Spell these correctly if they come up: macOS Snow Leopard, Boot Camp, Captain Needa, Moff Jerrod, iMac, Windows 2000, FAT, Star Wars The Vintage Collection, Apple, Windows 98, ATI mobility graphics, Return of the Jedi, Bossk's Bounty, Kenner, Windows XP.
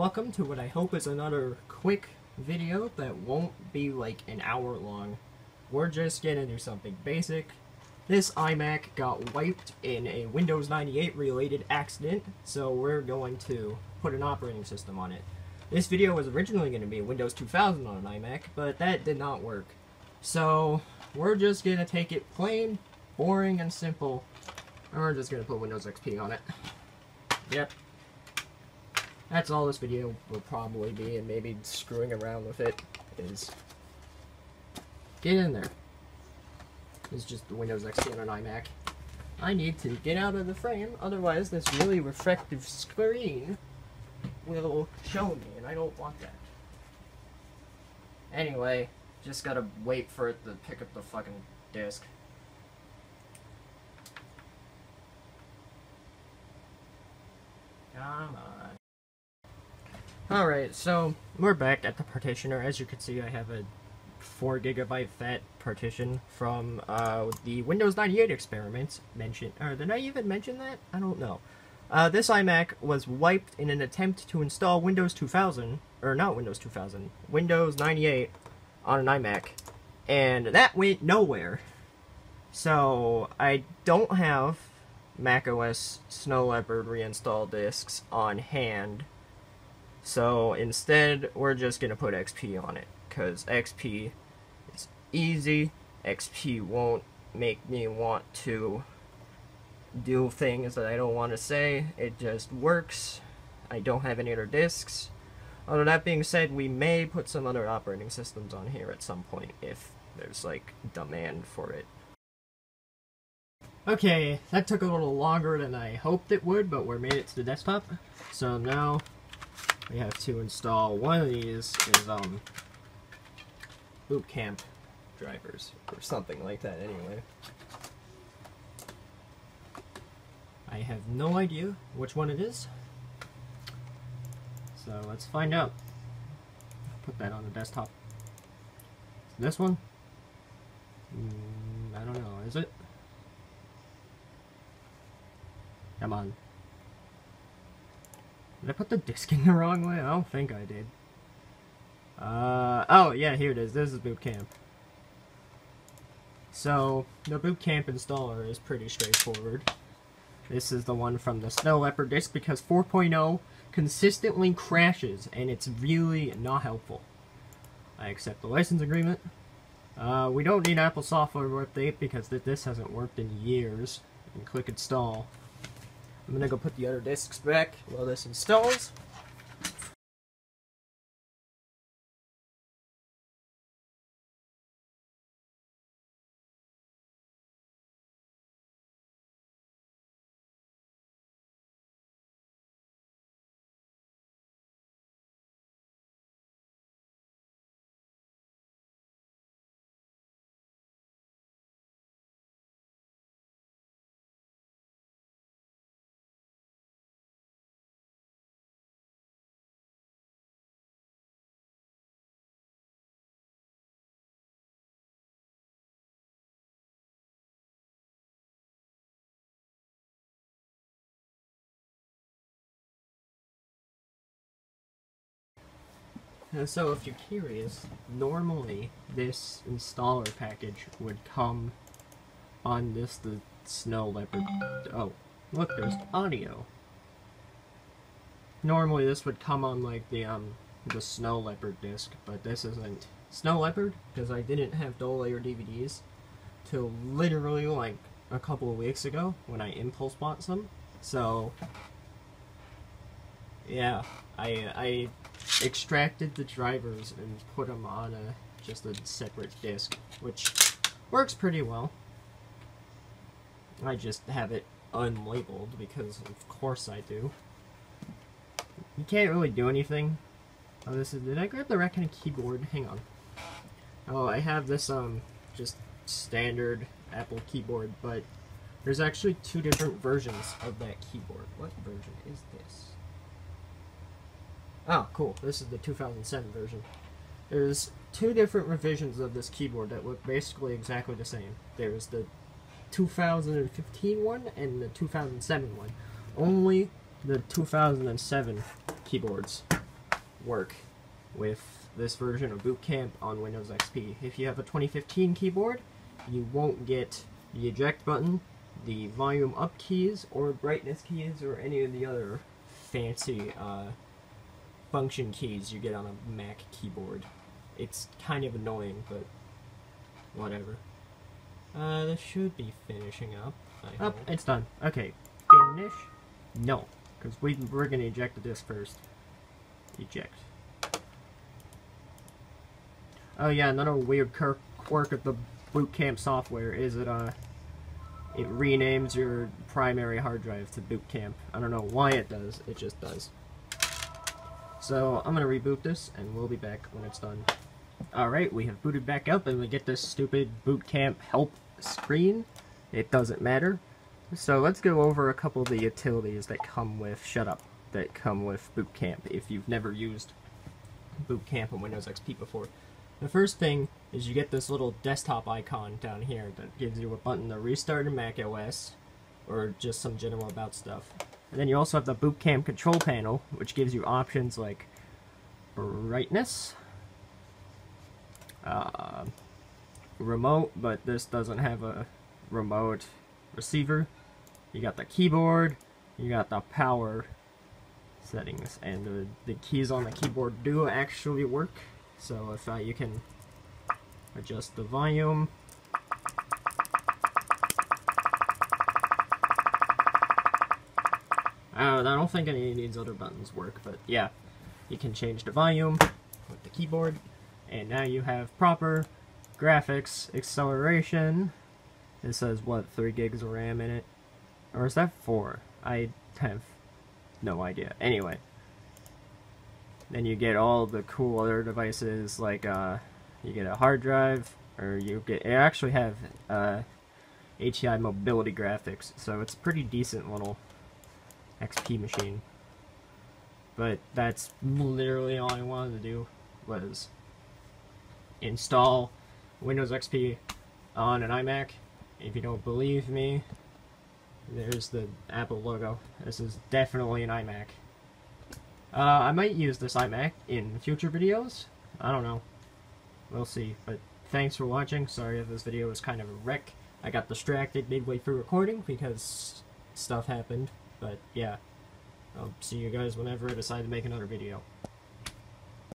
welcome to what I hope is another quick video that won't be like an hour long. We're just gonna do something basic. This iMac got wiped in a Windows 98 related accident, so we're going to put an operating system on it. This video was originally going to be Windows 2000 on an iMac, but that did not work. So we're just going to take it plain, boring, and simple, and we're just going to put Windows XP on it. Yep. That's all this video will probably be, and maybe screwing around with it is... get in there. It's just the Windows XP on an iMac. I need to get out of the frame, otherwise this really reflective screen will show me, and I don't want that. Anyway, just gotta wait for it to pick up the fucking disc. Come on. Alright, so we're back at the partitioner. As you can see, I have a 4 GB FAT partition from the Windows 98 experiments mentioned. Or did I even mention that? I don't know. This iMac was wiped in an attempt to install Windows 2000, or not Windows 2000, Windows 98 on an iMac, and that went nowhere. So I don't have macOS Snow Leopard reinstall disks on hand, so instead we're just going to put XP on it, because XP is easy. XP won't make me want to do things that I don't want to say. It just works. I don't have any other discs. Although that being said, we may put some other operating systems on here at some point if there's like demand for it. Okay, that took a little longer than I hoped it would, but we made it to the desktop. So now we have to install one of these is Boot Camp drivers or something like that. Anyway, I have no idea which one it is, so let's find out. Put that on the desktop. This one? I don't know, is it? Come on. Did I put the disc in the wrong way? I don't think I did. Oh yeah, here it is. This is Boot Camp. So, the Boot Camp installer is pretty straightforward. This is the one from the Snow Leopard disk because 4.0 consistently crashes and it's really not helpful. I accept the license agreement. We don't need Apple software update because this hasn't worked in years. And click install. I'm gonna go put the other disks back while this installs. So if you're curious, normally this installer package would come on this, the Snow Leopard. Oh, look, there's audio. Normally this would come on like the Snow Leopard disc, but this isn't Snow Leopard because I didn't have dual layer DVDs till literally like a couple of weeks ago when I impulse bought some. So yeah, I extracted the drivers and put them on just a separate disc, which works pretty well. I just have it unlabeled because of course I do. You can't really do anything. Oh, this is... did I grab the rack and a keyboard? Hang on. Oh, I have this just standard Apple keyboard, but there's actually two different versions of that keyboard. What version is this? Oh, cool. This is the 2007 version. There's two different revisions of this keyboard that look basically exactly the same. There's the 2015 one and the 2007 one. Only the 2007 keyboards work with this version of Boot Camp on Windows XP. If you have a 2015 keyboard, you won't get the eject button, the volume up keys, or brightness keys, or any of the other fancy function keys you get on a Mac keyboard. It's kind of annoying, but whatever. This should be finishing up. Oh, it's done. Okay. Finish? No, because we're going to eject the disk first. Eject. Oh yeah, another weird quirk of the Boot Camp software is that it renames your primary hard drive to Boot Camp. I don't know why it does, it just does. So I'm going to reboot this and we'll be back when it's done. Alright, we have booted back up and we get this stupid Boot Camp help screen. It doesn't matter. So let's go over a couple of the utilities that come with Boot Camp if you've never used Boot Camp on Windows XP before. The first thing is you get this little desktop icon down here that gives you a button to restart in macOS or just some general about stuff. And then you also have the Boot Camp control panel, which gives you options like brightness, remote, but this doesn't have a remote receiver. You got the keyboard, you got the power settings, and the keys on the keyboard do actually work. So if you can adjust the volume. I don't think any of these other buttons work, but yeah, you can change the volume with the keyboard, and now you have proper graphics acceleration. It says, what, 3 gigs of RAM in it? Or is that 4? I have no idea. Anyway. Then you get all the cool other devices, like you get a hard drive, or you actually have ATI mobility graphics, so it's a pretty decent little XP machine. But that's literally all I wanted to do, was install Windows XP on an iMac. If you don't believe me, there's the Apple logo. This is definitely an iMac. I might use this iMac in future videos. I don't know. We'll see. But thanks for watching. Sorry if this video was kind of a wreck. I got distracted midway through recording because stuff happened. But yeah, I'll see you guys whenever I decide to make another video.